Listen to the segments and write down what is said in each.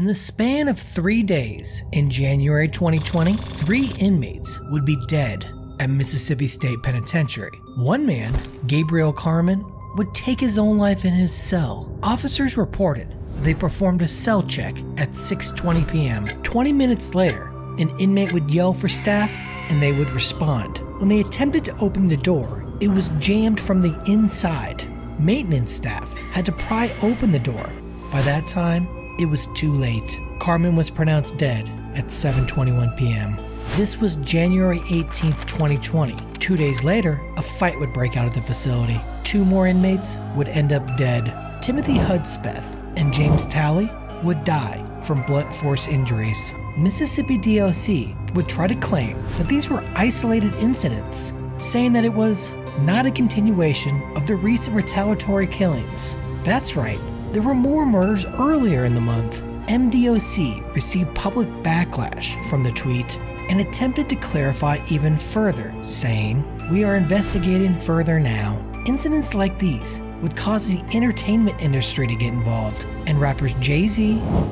In the span of 3 days in January 2020, 3 inmates would be dead at Mississippi State Penitentiary. One man, Gabriel Carmen, would take his own life in his cell. Officers reported they performed a cell check at 6:20 p.m. 20 minutes later, an inmate would yell for staff and they would respond. When they attempted to open the door, it was jammed from the inside. Maintenance staff had to pry open the door. By that time, it was too late. Carmen was pronounced dead at 7:21 p.m. This was January 18, 2020. 2 days later, a fight would break out at the facility. 2 more inmates would end up dead. Timothy Hudspeth and James Talley would die from blunt force injuries. Mississippi DOC would try to claim that these were isolated incidents, saying that it was not a continuation of the recent retaliatory killings. That's right, there were more murders earlier in the month. MDOC received public backlash from the tweet and attempted to clarify even further, saying, "We are investigating further now." Incidents like these would cause the entertainment industry to get involved, and rappers Jay-Z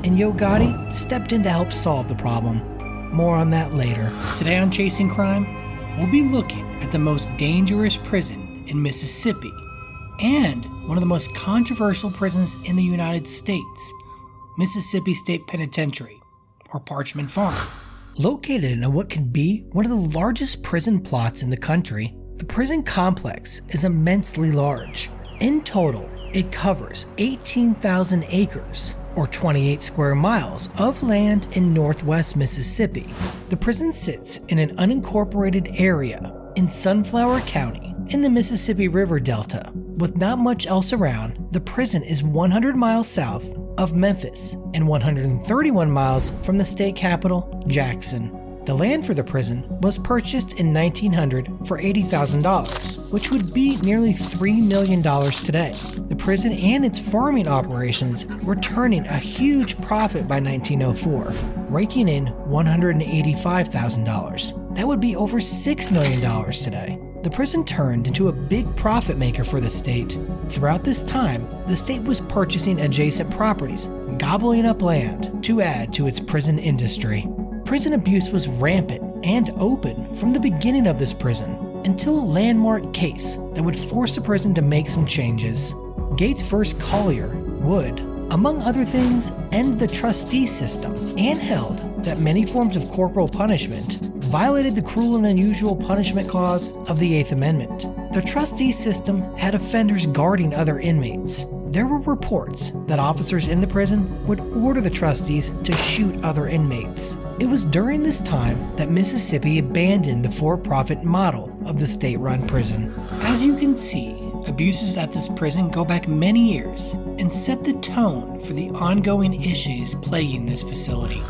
and Yo Gotti stepped in to help solve the problem. More on that later. Today on Chasing Crime, we'll be looking at the most dangerous prison in Mississippi and one of the most controversial prisons in the United States, Mississippi State Penitentiary, or Parchman Farm. Located in what could be one of the largest prison plots in the country, the prison complex is immensely large. In total, it covers 18,000 acres, or 28 square miles, of land in northwest Mississippi. The prison sits in an unincorporated area in Sunflower County in the Mississippi River Delta. With not much else around, the prison is 100 miles south of Memphis and 131 miles from the state capital, Jackson. The land for the prison was purchased in 1900 for $80,000, which would be nearly $3 million today. The prison and its farming operations were turning a huge profit by 1904, raking in $185,000. That would be over $6 million today. The prison turned into a big profit maker for the state. Throughout this time, the state was purchasing adjacent properties, gobbling up land to add to its prison industry. Prison abuse was rampant and open from the beginning of this prison, until a landmark case that would force the prison to make some changes. Gates v. Collier would, among other things, end the trustee system and held that many forms of corporal punishment violated the cruel and unusual punishment clause of the 8th Amendment. The trustee system had offenders guarding other inmates. There were reports that officers in the prison would order the trustees to shoot other inmates. It was during this time that Mississippi abandoned the for-profit model of the state-run prison. As you can see, abuses at this prison go back many years and set the tone for the ongoing issues plaguing this facility.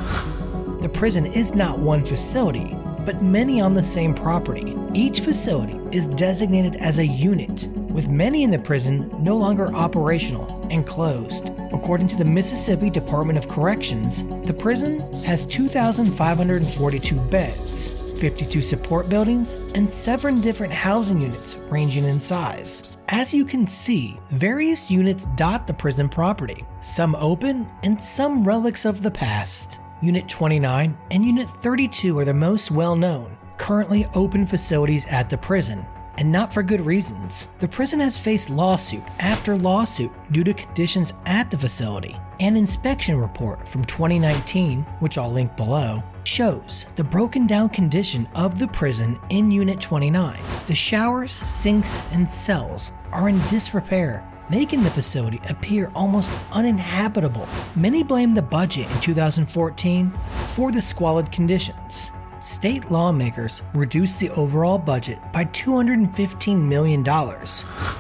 The prison is not one facility, but many on the same property. Each facility is designated as a unit, with many in the prison no longer operational and closed. According to the Mississippi Department of Corrections, the prison has 2,542 beds, 52 support buildings, and 7 different housing units ranging in size. As you can see, various units dot the prison property, some open and some relics of the past. Unit 29 and Unit 32 are the most well-known, currently open facilities at the prison, and not for good reasons. The prison has faced lawsuit after lawsuit due to conditions at the facility. An inspection report from 2019, which I'll link below, shows the broken down condition of the prison in Unit 29. The showers, sinks, and cells are in disrepair, making the facility appear almost uninhabitable. Many blame the budget in 2014 for the squalid conditions. State lawmakers reduced the overall budget by $215 million.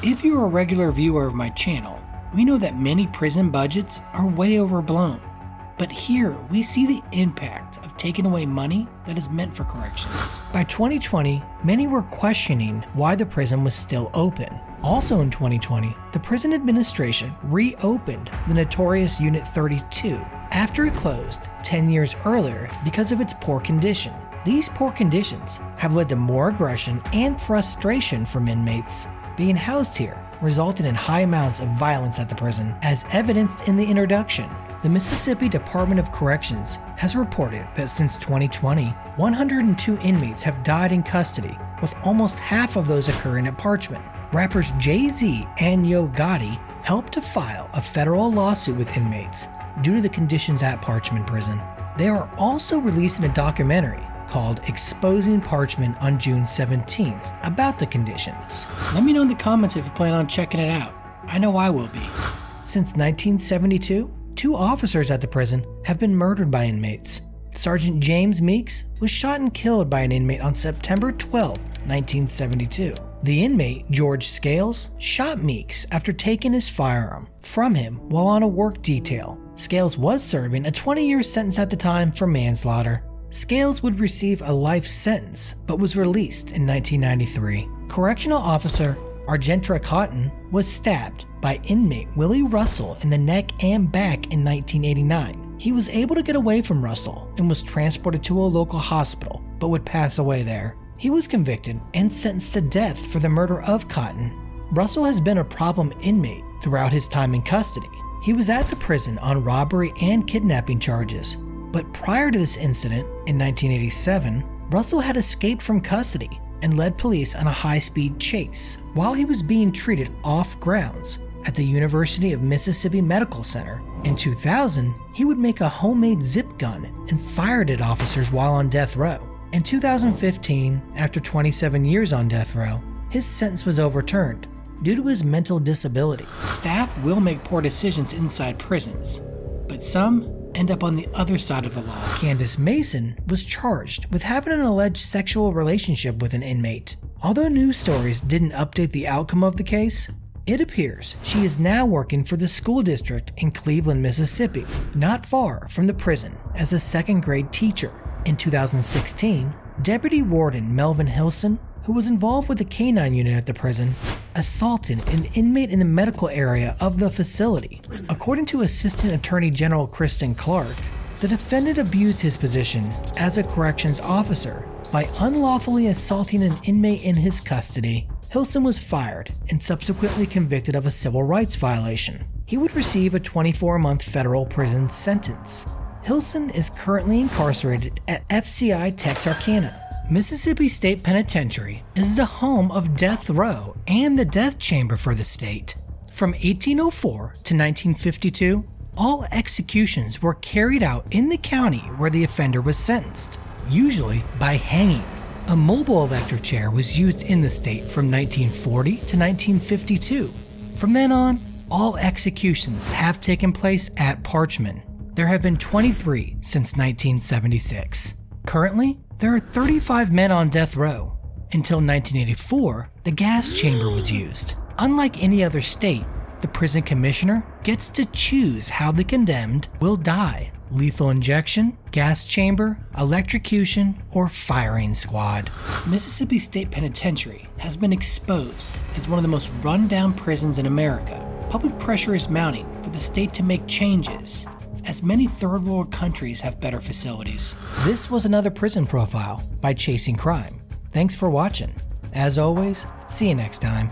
If you're a regular viewer of my channel, we know that many prison budgets are way overblown. But here we see the impact of taking away money that is meant for corrections. By 2020, many were questioning why the prison was still open. Also in 2020, the prison administration reopened the notorious Unit 32 after it closed 10 years earlier because of its poor condition. These poor conditions have led to more aggression and frustration from inmates being housed here, resulting in high amounts of violence at the prison, as evidenced in the introduction. The Mississippi Department of Corrections has reported that since 2020, 102 inmates have died in custody, with almost half of those occurring at Parchman. Rappers Jay-Z and Yo Gotti helped to file a federal lawsuit with inmates due to the conditions at Parchman Prison. They are also releasing a documentary called Exposing Parchman on June 17th about the conditions. Let me know in the comments if you plan on checking it out. I know I will be. Since 1972, 2 officers at the prison have been murdered by inmates. Sergeant James Meeks was shot and killed by an inmate on September 12, 1972. The inmate, George Scales, shot Meeks after taking his firearm from him while on a work detail. Scales was serving a 20-year sentence at the time for manslaughter. Scales would receive a life sentence but was released in 1993. Correctional officer Argentra Cotton was stabbed by inmate Willie Russell in the neck and back in 1989. He was able to get away from Russell and was transported to a local hospital but would pass away there. He was convicted and sentenced to death for the murder of Cotton. Russell has been a problem inmate throughout his time in custody. He was at the prison on robbery and kidnapping charges, but prior to this incident in 1987, Russell had escaped from custody and led police on a high-speed chase while he was being treated off grounds at the University of Mississippi Medical Center. In 2000, he would make a homemade zip gun and fired at officers while on death row. In 2015, after 27 years on death row, his sentence was overturned due to his mental disability. Staff will make poor decisions inside prisons, but some end up on the other side of the law. Candace Mason was charged with having an alleged sexual relationship with an inmate. Although news stories didn't update the outcome of the case, it appears she is now working for the school district in Cleveland, Mississippi, not far from the prison, as a second-grade teacher. In 2016, Deputy Warden Melvin Hilson, who was involved with the K-9 unit at the prison, assaulted an inmate in the medical area of the facility. According to Assistant Attorney General Kristen Clark, the defendant abused his position as a corrections officer by unlawfully assaulting an inmate in his custody. Hilson was fired and subsequently convicted of a civil rights violation. He would receive a 24-month federal prison sentence. Hilson is currently incarcerated at FCI Texarkana. Mississippi State Penitentiary is the home of death row and the death chamber for the state. From 1804 to 1952, all executions were carried out in the county where the offender was sentenced, usually by hanging. A mobile electric chair was used in the state from 1940 to 1952. From then on, all executions have taken place at Parchman. There have been 23 since 1976. Currently, there are 35 men on death row. Until 1984, the gas chamber was used. Unlike any other state, the prison commissioner gets to choose how the condemned will die: lethal injection, gas chamber, electrocution, or firing squad. Mississippi State Penitentiary has been exposed as one of the most run-down prisons in America. Public pressure is mounting for the state to make changes, as many third world countries have better facilities. This was another prison profile by Chasing Crime. Thanks for watching. As always, see you next time.